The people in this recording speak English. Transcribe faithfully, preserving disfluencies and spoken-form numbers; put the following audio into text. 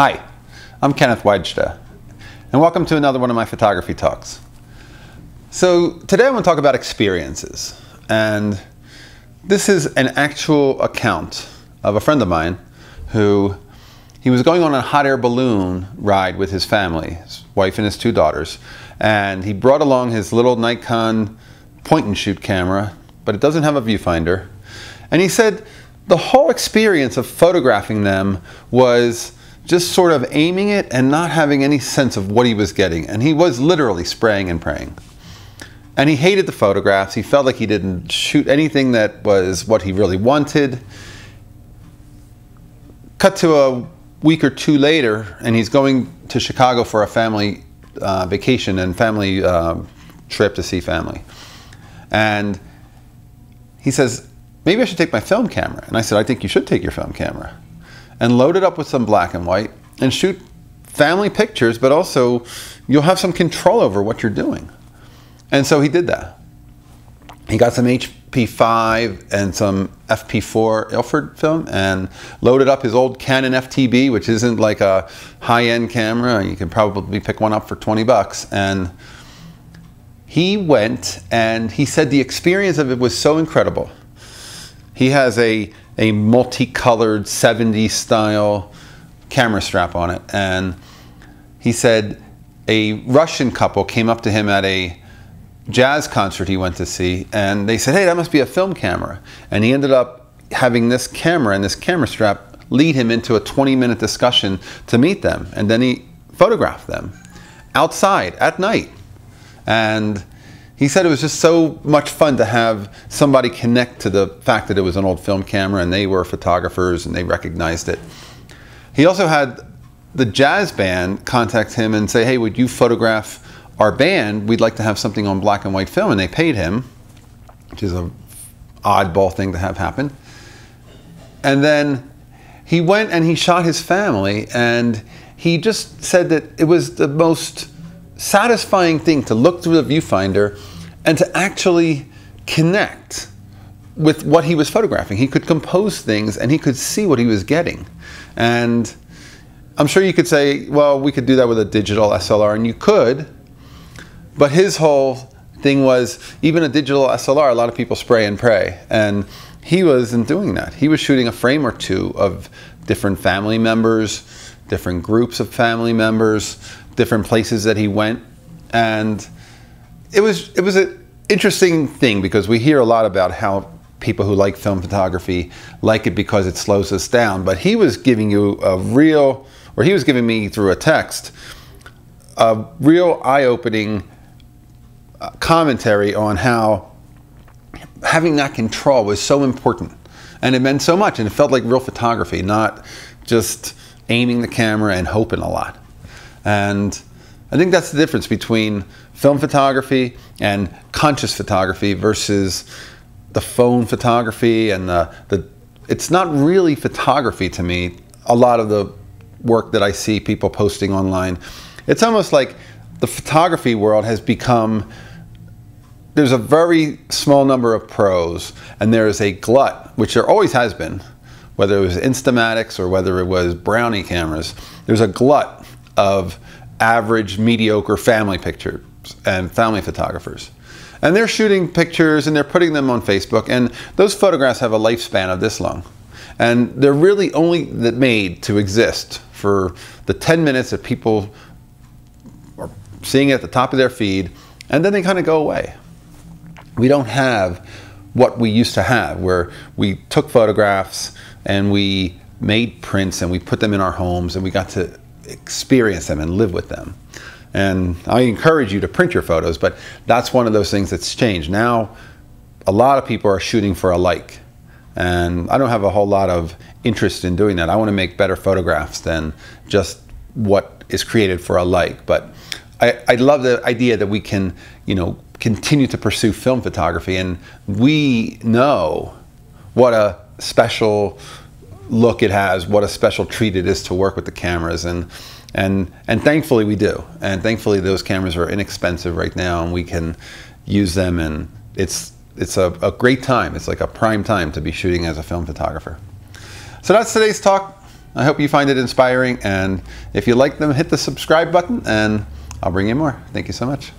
Hi, I'm Kenneth Wajda, and welcome to another one of my photography talks. So today I want to talk about experiences, and this is an actual account of a friend of mine who he was going on a hot air balloon ride with his family, his wife and his two daughters, and he brought along his little Nikon point-and-shoot camera, but it doesn't have a viewfinder, and he said the whole experience of photographing them was just sort of aiming it and not having any sense of what he was getting. And he was literally spraying and praying. And he hated the photographs. He felt like he didn't shoot anything that was what he really wanted. Cut to a week or two later, and he's going to Chicago for a family uh, vacation and family uh, trip to see family. And he says, maybe I should take my film camera. And I said, I think you should take your film camera and load it up with some black and white and shoot family pictures, but also you'll have some control over what you're doing. And so he did that. He got some H P five and some F P four Ilford film and loaded up his old Canon F T B, which isn't like a high-end camera. You can probably pick one up for twenty bucks. And he went, and he said the experience of it was so incredible. He has a a multicolored seventies style camera strap on it. And he said a Russian couple came up to him at a jazz concert he went to see, and they said, hey, that must be a film camera. And he ended up having this camera and this camera strap lead him into a twenty minute discussion to meet them. And then he photographed them outside at night. And he said it was just so much fun to have somebody connect to the fact that it was an old film camera and they were photographers and they recognized it. He also had the jazz band contact him and say, hey, would you photograph our band? We'd like to have something on black and white film. And they paid him, which is an oddball thing to have happen. And then he went and he shot his family, and he just said that it was the most satisfying thing to look through the viewfinder and to actually connect with what he was photographing. He could compose things and he could see what he was getting. And I'm sure you could say, well, we could do that with a digital S L R, and you could, but his whole thing was, even a digital S L R, a lot of people spray and pray, and he wasn't doing that. He was shooting a frame or two of different family members, different groups of family members, different places that he went. And it was it was an interesting thing, because we hear a lot about how people who like film photography like it because it slows us down, but he was giving you a real, or he was giving me through a text, a real eye-opening commentary on how having that control was so important, and it meant so much, and it felt like real photography, not just aiming the camera and hoping a lot. And I think that's the difference between film photography and conscious photography versus the phone photography and the, the it's not really photography to me, a lot of the work that I see people posting online. It's almost like the photography world has become, there's a very small number of pros, and there is a glut, which there always has been, whether it was Instamatics or whether it was Brownie cameras. There's a glut of average, mediocre family pictures and family photographers. And they're shooting pictures and they're putting them on Facebook, and those photographs have a lifespan of this long. And they're really only made to exist for the ten minutes that people are seeing at the top of their feed, and then they kind of go away. We don't have what we used to have, where we took photographs and we made prints and we put them in our homes and we got to experience them and live with them. And I encourage you to print your photos, but that's one of those things that's changed. Now, a lot of people are shooting for a like, and I don't have a whole lot of interest in doing that. I want to make better photographs than just what is created for a like. But I, I love the idea that we can, you know, continue to pursue film photography, and we know what a special look it has, what a special treat it is to work with the cameras, and and and thankfully we do, and thankfully those cameras are inexpensive right now and we can use them, and it's it's a, a great time. It's like a prime time to be shooting as a film photographer. So that's today's talk. I hope you find it inspiring, and if you like them, hit the subscribe button, and I'll bring you more. Thank you so much.